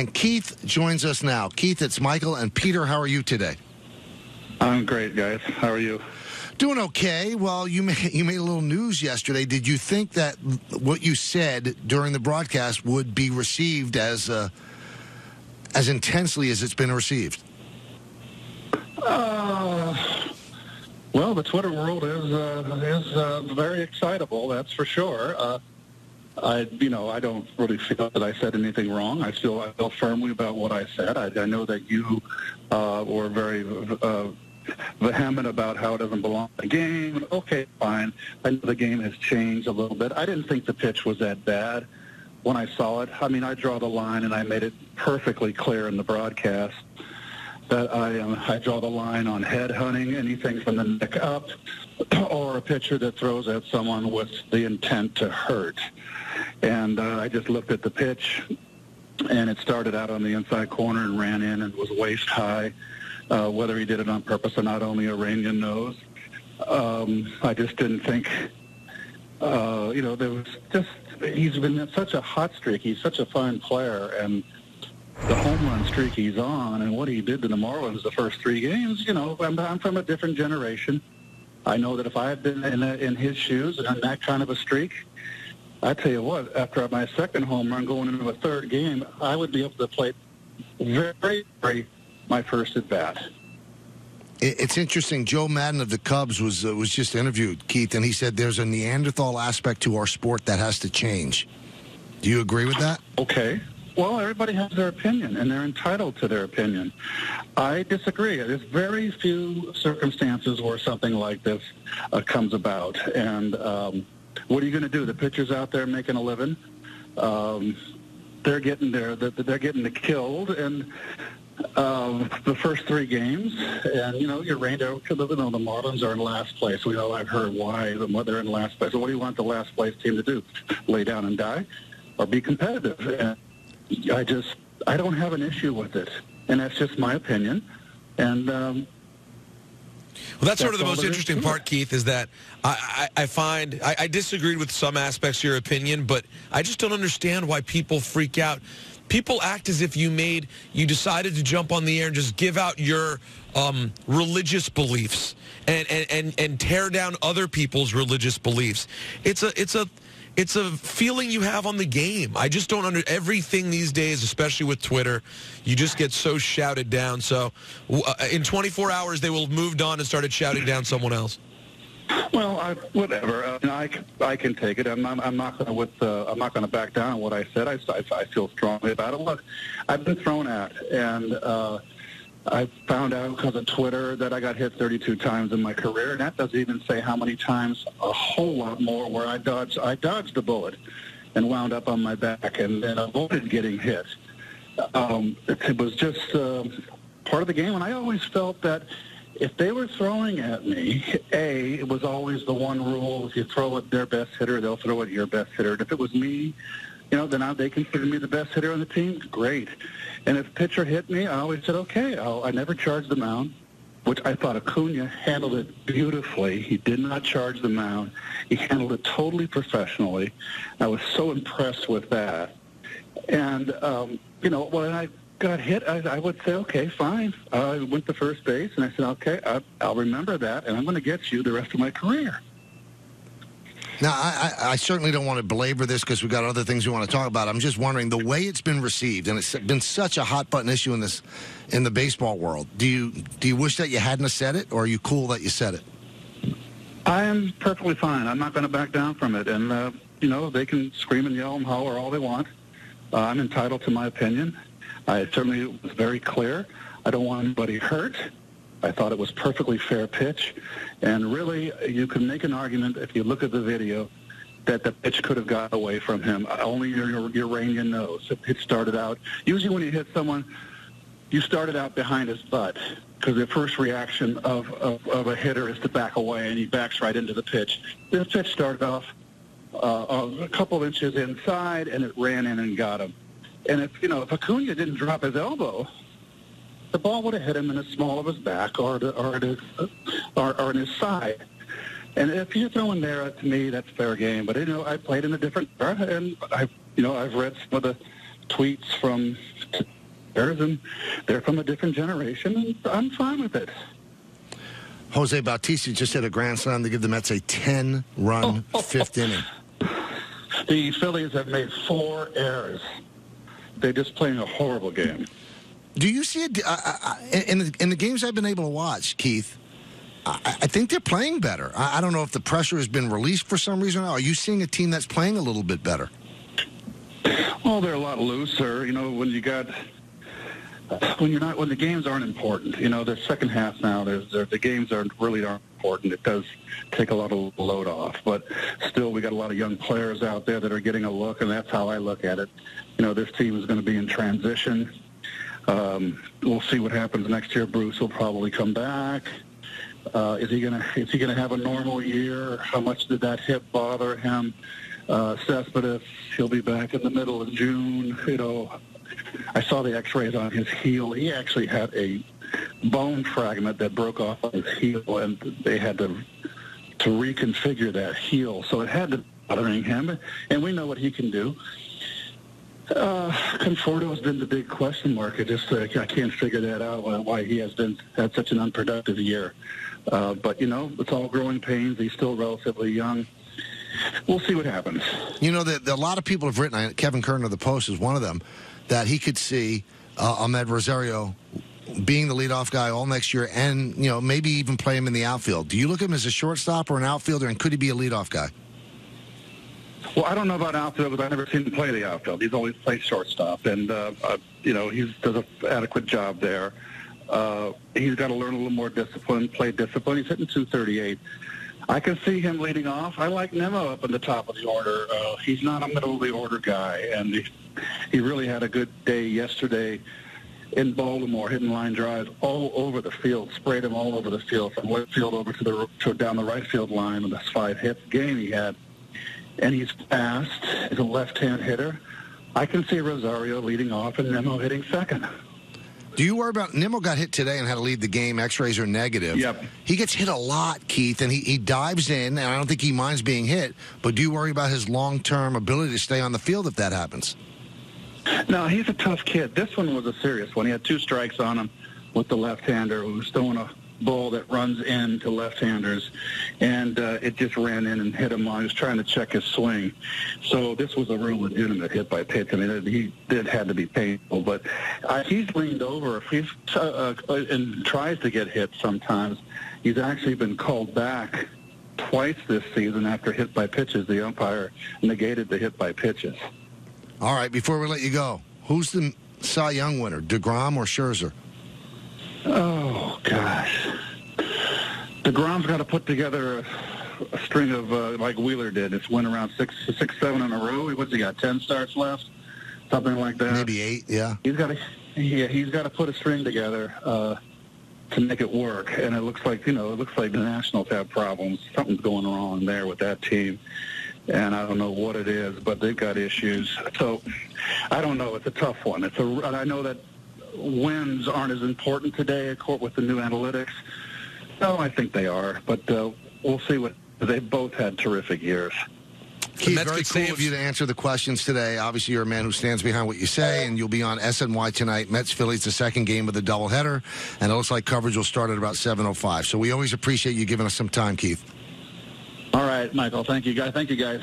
And Keith joins us now. Keith, it's Michael and Peter. How are you today? I'm great, guys. How are you? Doing okay. Well, you made a little news yesterday. Did you think that what you said during the broadcast would be received as intensely as it's been received? Well, the Twitter world is very excitable, that's for sure. I don't really feel that I said anything wrong. I feel firmly about what I said. I know that you were very vehement about how it doesn't belong in the game. Okay, fine. I know the game has changed a little bit. I didn't think the pitch was that bad when I saw it. I mean, I draw the line, and I made it perfectly clear in the broadcast that I draw the line on headhunting, anything from the neck up, or a pitcher that throws at someone with the intent to hurt. And I just looked at the pitch, and it started out on the inside corner and ran in and was waist high. Whether he did it on purpose or not, only Urena knows. I just didn't think, there was just, he's been in such a hot streak. He's such a fine player, and the home run streak he's on and what he did to the Marlins the first three games, I'm from a different generation. I know that if I had been in his shoes and on that kind of a streak, I tell you what, after my second home run going into a third game, I would be up to the plate very, very my first at bat. It's interesting. Joe Madden of the Cubs was just interviewed, Keith, and he said there's a Neanderthal aspect to our sport that has to change. Do you agree with that? Okay. Well, everybody has their opinion, and they're entitled to their opinion. I disagree. There's very few circumstances where something like this comes about. And what are you going to do? The pitchers out there making a living, they're getting killed, and the first three games, and Urena, the Marlins are in last place. We know I've heard why they're in last place. So what do you want the last place team to do? Lay down and die, or be competitive? And I don't have an issue with it, and that's just my opinion. And well, that's sort of the most interesting part, Keith, is that I find I disagreed with some aspects of your opinion, but I just don't understand why people freak out. People act as if you decided to jump on the air and just give out your religious beliefs and tear down other people's religious beliefs. It's a feeling you have on the game. I just don't under everything these days, especially with Twitter. You just get so shouted down. So in 24 hours, they will have moved on and started shouting down someone else. Well, whatever. I can take it. I'm not going to back down on what I said. I feel strongly about it. Look, I've been thrown at, and I found out because of Twitter that I got hit 32 times in my career, and that doesn't even say how many times, a whole lot more, where I dodged the bullet and wound up on my back and avoided getting hit. It was just part of the game, and I always felt that if they were throwing at me, it was always the one rule: if you throw at their best hitter, they'll throw at your best hitter. And if it was me, then they considered me the best hitter on the team, great. And if a pitcher hit me, I always said, okay, I never charged the mound, which I thought Acuna handled it beautifully. He did not charge the mound. He handled it totally professionally. I was so impressed with that. And, when I got hit, I would say, okay, fine. I went to first base, and I said, okay, I'll remember that, and I'm going to get you the rest of my career. Now, I certainly don't want to belabor this because we've got other things we want to talk about. I'm just wondering, the way it's been received, and it's been such a hot-button issue in the baseball world, do you wish that you hadn't said it, or are you cool that you said it? I am perfectly fine. I'm not going to back down from it. And, they can scream and yell and holler all they want. I'm entitled to my opinion. I certainly was very clear. I don't want anybody hurt. I thought it was perfectly fair pitch, and really you can make an argument if you look at the video that the pitch could have got away from him. Only your Urena knows. The pitch started out. Usually when you hit someone, you started out behind his butt because the first reaction of a hitter is to back away, and he backs right into the pitch. This pitch started off a couple of inches inside, and it ran in and got him. And if Acuna didn't drop his elbow, the ball would have hit him in the small of his back or in his side. And if you're throwing there, to me, that's fair game. But, I played in a different era, and I've read some of the tweets from players, and they're from a different generation, and I'm fine with it. Jose Bautista just hit a grand slam to give the Mets a 10-run fifth inning. The Phillies have made 4 errors. They're just playing a horrible game. Do you see it in the games I've been able to watch, Keith? I think they're playing better. I don't know if the pressure has been released for some reason. Are you seeing a team that's playing a little bit better? Well, they're a lot looser. You know, when the games aren't important. You know, the second half now, the games really aren't important. It does take a lot of load off, but still, we got a lot of young players out there that are getting a look, and that's how I look at it. You know, this team is going to be in transition. We'll see what happens next year. Bruce will probably come back. Is he gonna have a normal year? How much did that hip bother him? Cespedes, he'll be back in the middle of June. You know, I saw the X-rays on his heel. He actually had a bone fragment that broke off his heel, and they had to reconfigure that heel. So it had to be bothering him, and we know what he can do. Conforto has been the big question mark. I can't figure that out, why he has had such an unproductive year. But, you know, it's all growing pains. He's still relatively young. We'll see what happens. You know, a lot of people have written, Kevin Kern of The Post is one of them, that he could see Ahmed Rosario being the leadoff guy all next year and, you know, maybe even play him in the outfield. Do you look at him as a shortstop or an outfielder, and could he be a leadoff guy? Well, I don't know about outfield because I've never seen him play the outfield. He's always played shortstop, and, you know, he does an adequate job there. He's got to learn a little more discipline, play discipline. He's hitting .238. I can see him leading off. I like Nimmo up in the top of the order. He's not a middle-of-the-order guy, and he really had a good day yesterday in Baltimore, hitting line drives all over the field, sprayed him all over the field, from left field over to down the right field line in this 5-hit game he had. And he's fast. He's a left-hand hitter. I can see Rosario leading off and Nimmo hitting second. Do you worry about Nimmo got hit today and had to leave the game? X-rays are negative. Yep. He gets hit a lot, Keith, and he dives in, and I don't think he minds being hit, but do you worry about his long-term ability to stay on the field if that happens? No, he's a tough kid. This one was a serious one. He had 2 strikes on him with the left-hander who was throwing a ball that runs in to left-handers, and it just ran in and hit him while he was trying to check his swing. So this was a real legitimate hit by pitch. I mean, it had to be painful, but he's leaned over. If he's and tries to get hit sometimes, he's actually been called back twice this season after hit by pitches. The umpire negated the hit by pitches. All right, before we let you go, who's the Cy Young winner, DeGrom or Scherzer? Oh, gosh. DeGrom's got to put together a string of, like Wheeler did. It's went around 6, 7 in a row. What's he got, 10 starts left? Something like that. Maybe 8, yeah. He's got to put a string together to make it work. And it looks like, you know, the Nationals have problems. Something's going wrong there with that team. And I don't know what it is, but they've got issues. So I don't know. It's a tough one. I know that wins aren't as important today with the new analytics. No, I think they are, but we'll see. They both had terrific years. Keith, very cool of you to answer the questions today. Obviously, you're a man who stands behind what you say, and you'll be on SNY tonight. Mets-Phillies, the second game of the doubleheader, and it looks like coverage will start at about 7:05. So we always appreciate you giving us some time, Keith. All right, Michael. Thank you, guys.